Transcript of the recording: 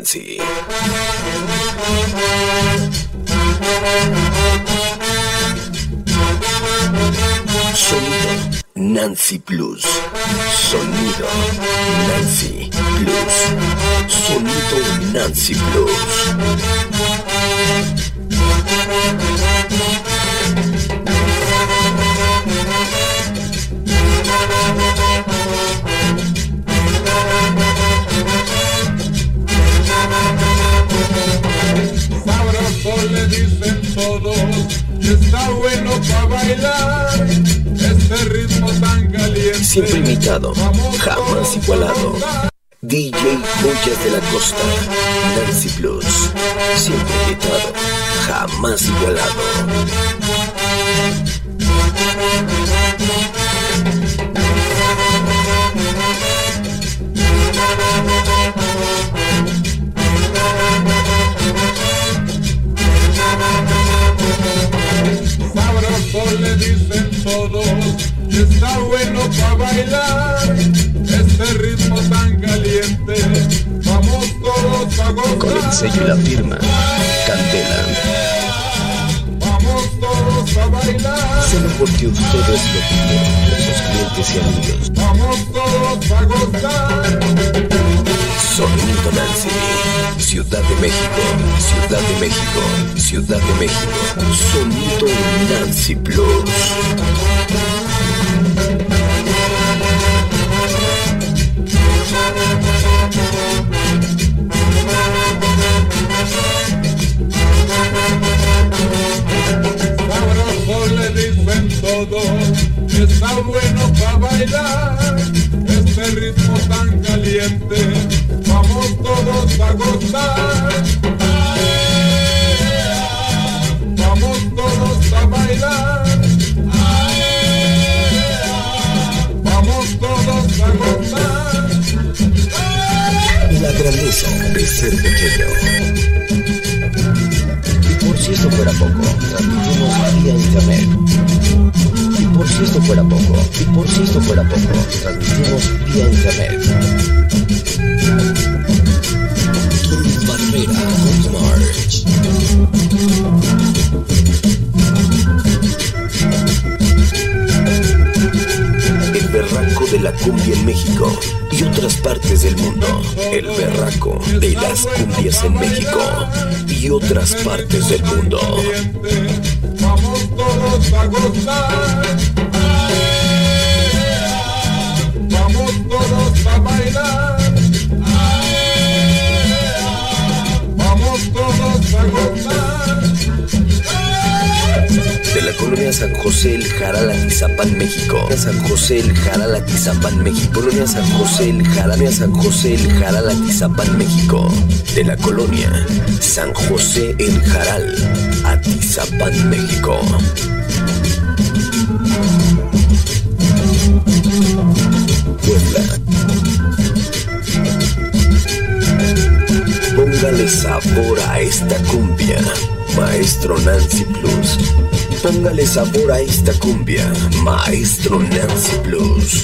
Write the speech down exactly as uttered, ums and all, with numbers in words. Nancy. Sonido Nancy Plus. Sonido Nancy Plus. Sonido Nancy Plus. Sabroso le dicen todos, está bueno para bailar. Este ritmo tan caliente, siempre imitado, jamás igualado. D J Jujas de la Costa, Nancy Plus, siempre imitado, jamás igualado. Sabroso le dicen todos, está bueno para bailar. Este ritmo tan caliente, vamos todos a gozar. Con el sello y la firma, Candela. Vamos todos a bailar. Solo porque ustedes lo piden, nuestros clientes y amigos. Vamos todos a gozar. Sonido Nancy, Ciudad de México, Ciudad de México, Ciudad de México, Sonido Nancy Plus. Sabroso le dicen todos, está bueno para bailar. Este ritmo tan caliente, vamos todos a gozar. ¡Aea! Vamos todos a bailar. ¡Aea! Vamos todos a gozar. ¡Aea! La grandeza de ser pequeño. Y por si esto fuera poco, transmitimos vía internet. Y por si esto fuera poco, y por si esto fuera poco, transmitimos vía internet. Barrera March. El berraco de la cumbia en México y otras partes del mundo. El berraco de las cumbias en México y otras partes del mundo. Vamos todos a gozar. Vamos todos a bailar. De la colonia San José el Jaral, Atizapán, México. San José el Jaral, Atizapán, México. Colonia San José el Jaral, San José el Jaral, Atizapán, México. De la colonia San José el Jaral, Atizapán, México. Puebla. Póngale sabor a esta cumbia, maestro Nancy Plus. Póngale sabor a esta cumbia, maestro Nancy Plus.